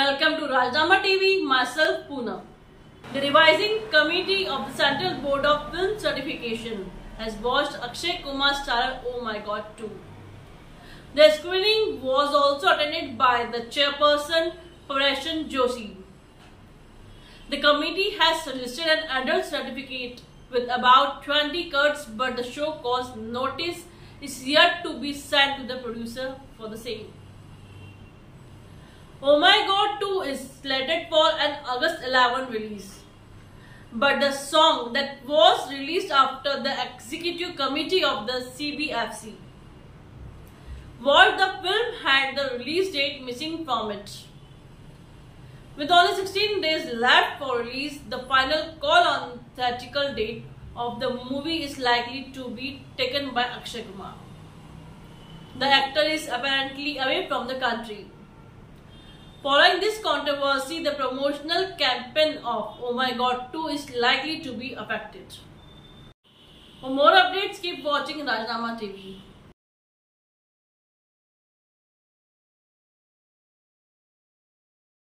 Welcome to Rajasthan TV, myself Poonam. The revising committee of the Central Board of Film Certification has watched Akshay Kumar starring Oh My God 2. The screening was also attended by the chairperson Prashant Joshi. The committee has suggested an adult certificate with about 20 cuts, but the show cause notice is yet to be sent to the producer for the same. Oh My God 2 is slated for an August 11 release, but the song that was released after the executive committee of the CBFC was the film had the release date missing from it. With only 16 days left for release, the final call on theatrical date of the movie is likely to be taken by Akshay Kumar. The actor is apparently away from the country. Following this controversy, the promotional campaign of Oh My God 2 is likely to be affected. For more updates, keep watching Raaznama TV.